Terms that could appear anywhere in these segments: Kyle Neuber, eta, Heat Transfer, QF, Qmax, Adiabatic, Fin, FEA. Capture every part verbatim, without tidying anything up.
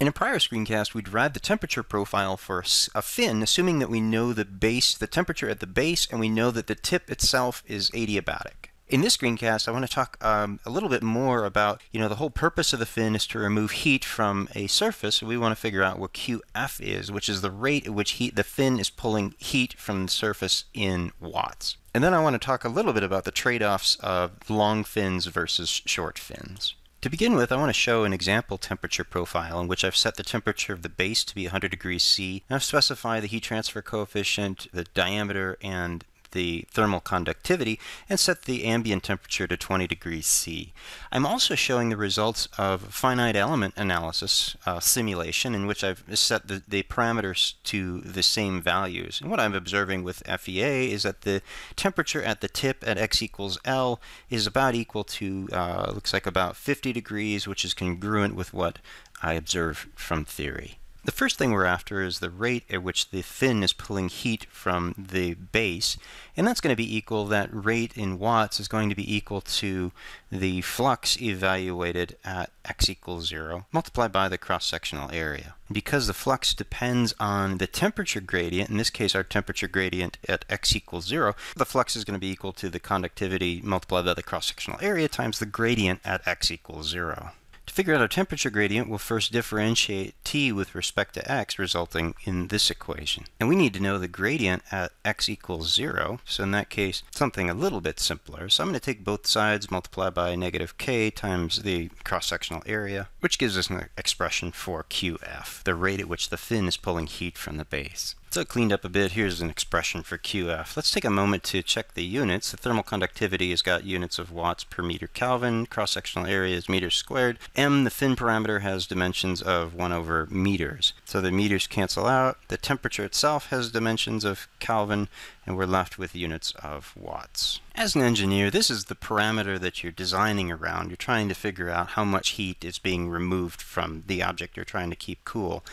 In a prior screencast, we derived the temperature profile for a fin, assuming that we know the base, the temperature at the base, and we know that the tip itself is adiabatic. In this screencast, I want to talk um, a little bit more about, you know, the whole purpose of the fin is to remove heat from a surface. So we want to figure out what Q F is, which is the rate at which heat the fin is pulling heat from the surface in watts. And then I want to talk a little bit about the trade-offs of long fins versus short fins. To begin with, I want to show an example temperature profile in which I've set the temperature of the base to be one hundred degrees C, and I've specified the heat transfer coefficient, the diameter, and the thermal conductivity, and set the ambient temperature to twenty degrees C. I'm also showing the results of finite element analysis uh, simulation in which I've set the, the parameters to the same values. And what I'm observing with F E A is that the temperature at the tip at x equals L is about equal to, uh, looks like about fifty degrees, which is congruent with what I observe from theory. The first thing we're after is the rate at which the fin is pulling heat from the base, and that's going to be equal, that rate in watts is going to be equal to the flux evaluated at x equals zero multiplied by the cross-sectional area. Because the flux depends on the temperature gradient, in this case our temperature gradient at x equals zero, the flux is going to be equal to the conductivity multiplied by the cross-sectional area times the gradient at x equals zero. To figure out our temperature gradient, we'll first differentiate t with respect to x, resulting in this equation. And we need to know the gradient at x equals zero, so in that case something a little bit simpler. So I'm going to take both sides, multiply by negative k times the cross-sectional area, which gives us an expression for Q F, the rate at which the fin is pulling heat from the base. So it cleaned up a bit. Here's an expression for Q F. Let's take a moment to check the units. The thermal conductivity has got units of watts per meter Kelvin. Cross-sectional area is meters squared. M, the fin parameter, has dimensions of one over meters. So the meters cancel out. The temperature itself has dimensions of Kelvin, and we're left with units of watts. As an engineer, this is the parameter that you're designing around. You're trying to figure out how much heat is being removed from the object you're trying to keep cool.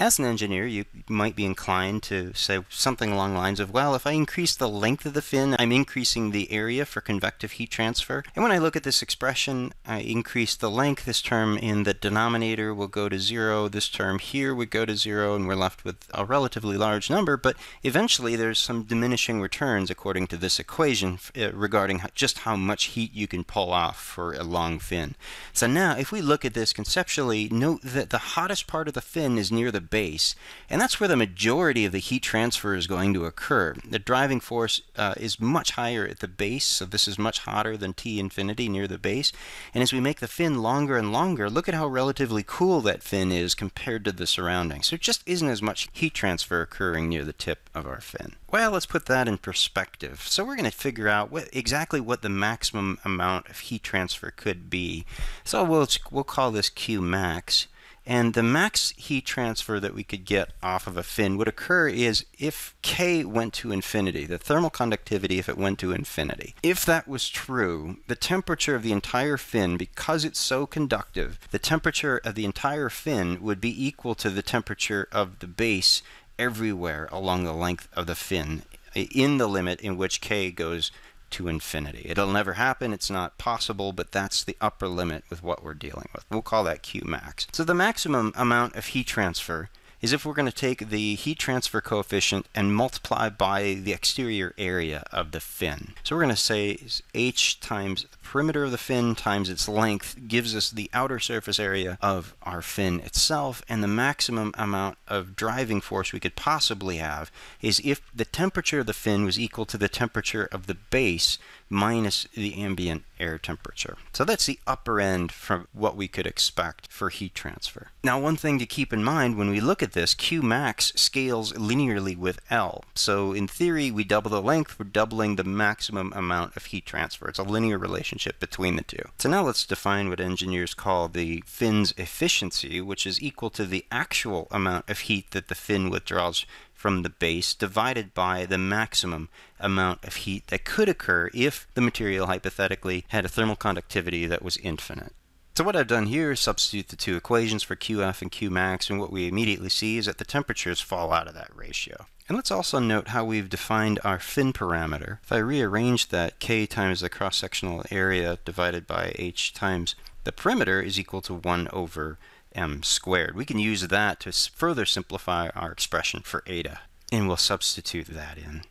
As an engineer, you might be inclined to say something along the lines of, well, if I increase the length of the fin, I'm increasing the area for convective heat transfer. And when I look at this expression, I increase the length. This term in the denominator will go to zero. This term here would go to zero, and we're left with a relatively large number. But eventually, there's some diminishing returns according to this equation regarding just how much heat you can pull off for a long fin. So now, if we look at this conceptually, note that the hottest part of the fin is near the base, and that's where the majority of the heat transfer is going to occur. The driving force uh, is much higher at the base, so this is much hotter than T infinity near the base. And as we make the fin longer and longer, look at how relatively cool that fin is compared to the surroundings. So there just isn't as much heat transfer occurring near the tip of our fin. Well, let's put that in perspective. So we're going to figure out what, exactly what the maximum amount of heat transfer could be. So we'll, we'll call this Qmax. And the max heat transfer that we could get off of a fin would occur is if K went to infinity, the thermal conductivity if it went to infinity. If that was true, the temperature of the entire fin, because it's so conductive, the temperature of the entire fin would be equal to the temperature of the base everywhere along the length of the fin in the limit in which K goes to infinity. It'll never happen, it's not possible, but that's the upper limit with what we're dealing with. We'll call that Qmax. So the maximum amount of heat transfer is if we're going to take the heat transfer coefficient and multiply by the exterior area of the fin. So we're going to say h times the perimeter of the fin times its length gives us the outer surface area of our fin itself, and the maximum amount of driving force we could possibly have is if the temperature of the fin was equal to the temperature of the base minus the ambient air temperature. So that's the upper end from what we could expect for heat transfer. Now, one thing to keep in mind when we look at this, Qmax scales linearly with L. So in theory, we double the length, we're doubling the maximum amount of heat transfer. It's a linear relationship between the two. So now let's define what engineers call the fin's efficiency, which is equal to the actual amount of heat that the fin withdraws from the base divided by the maximum amount of heat that could occur if the material hypothetically had a thermal conductivity that was infinite. So what I've done here is substitute the two equations for Qf and Qmax, and what we immediately see is that the temperatures fall out of that ratio. And let's also note how we've defined our fin parameter. If I rearrange that, K times the cross-sectional area divided by H times the perimeter is equal to one over m squared. We can use that to further simplify our expression for eta, and we'll substitute that in.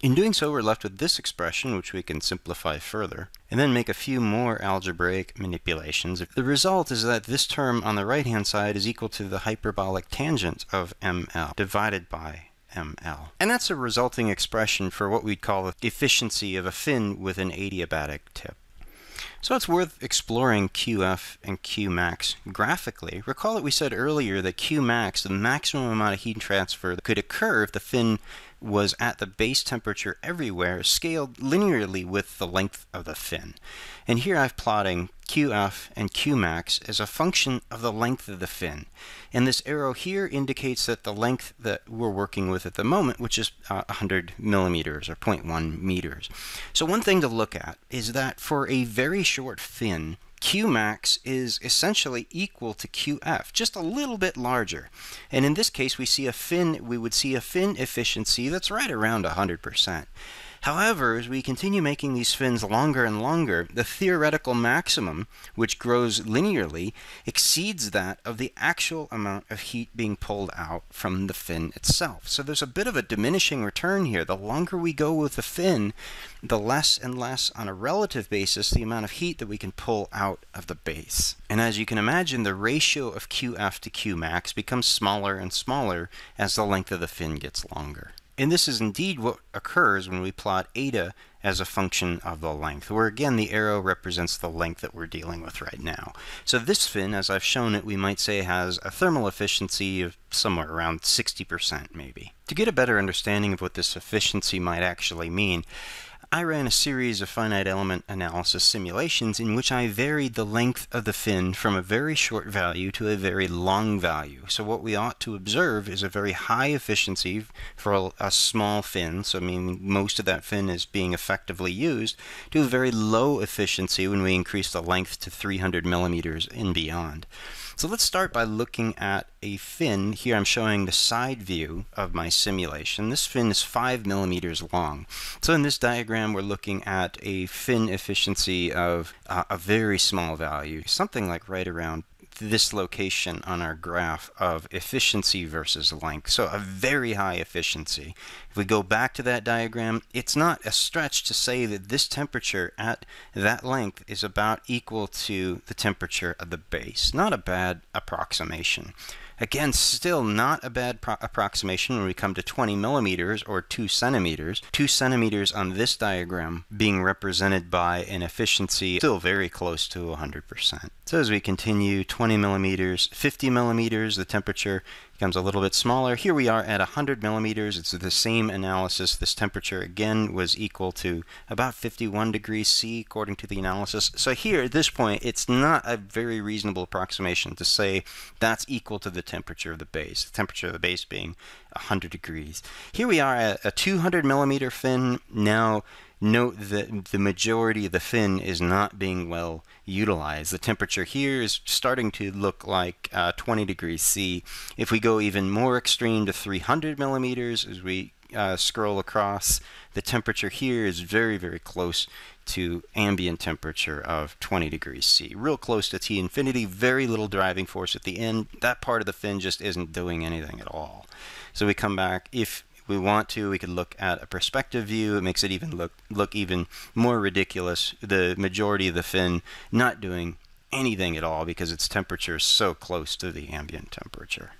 In doing so, we're left with this expression, which we can simplify further, and then make a few more algebraic manipulations. The result is that this term on the right-hand side is equal to the hyperbolic tangent of M L divided by M L. And that's a resulting expression for what we'd call the efficiency of a fin with an adiabatic tip. So it's worth exploring Q F and Qmax graphically. Recall that we said earlier that Qmax, the maximum amount of heat transfer that could occur if the fin was at the base temperature everywhere, scaled linearly with the length of the fin. And here I'm plotting Q F and Qmax as a function of the length of the fin. And this arrow here indicates that the length that we're working with at the moment, which is uh, one hundred millimeters or zero point one meters. So one thing to look at is that for a very short fin, Qmax is essentially equal to Q F, just a little bit larger. And in this case, we see a fin, we would see a fin efficiency that's right around one hundred percent. However, as we continue making these fins longer and longer, the theoretical maximum, which grows linearly, exceeds that of the actual amount of heat being pulled out from the fin itself. So there's a bit of a diminishing return here. The longer we go with the fin, the less and less on a relative basis the amount of heat that we can pull out of the base. And as you can imagine, the ratio of Q F to Qmax becomes smaller and smaller as the length of the fin gets longer. And this is indeed what occurs when we plot eta as a function of the length, where again the arrow represents the length that we're dealing with right now. So this fin, as I've shown it, we might say has a thermal efficiency of somewhere around sixty percent maybe. To get a better understanding of what this efficiency might actually mean, I ran a series of finite element analysis simulations in which I varied the length of the fin from a very short value to a very long value. So what we ought to observe is a very high efficiency for a small fin, so I mean most of that fin is being effectively used, to a very low efficiency when we increase the length to three hundred millimeters and beyond. So let's start by looking at a fin. Here I'm showing the side view of my simulation. This fin is five millimeters long. So in this diagram, we're looking at a fin efficiency of uh, a very small value, something like right around this location on our graph of efficiency versus length. So a very high efficiency. If we go back to that diagram, it's not a stretch to say that this temperature at that length is about equal to the temperature of the base. Not a bad approximation. Again, still not a bad pro approximation when we come to twenty millimeters or two centimeters. two centimeters on this diagram being represented by an efficiency still very close to one hundred percent. So as we continue, twenty millimeters, fifty millimeters, the temperature becomes a little bit smaller. Here we are at one hundred millimeters. It's the same analysis. This temperature again was equal to about fifty-one degrees C according to the analysis. So here at this point, it's not a very reasonable approximation to say that's equal to the temperature of the base, the temperature of the base being one hundred degrees. Here we are at a two hundred millimeter fin. Now note that the majority of the fin is not being well utilized. The temperature here is starting to look like uh, twenty degrees C. If we go even more extreme to three hundred millimeters, as we uh, scroll across, the temperature here is very, very close to ambient temperature of twenty degrees C. Real close to T infinity, very little driving force at the end. That part of the fin just isn't doing anything at all. So we come back, if we want to, we could look at a perspective view. It makes it even look look even more ridiculous. The majority of the fin not doing anything at all because its temperature is so close to the ambient temperature.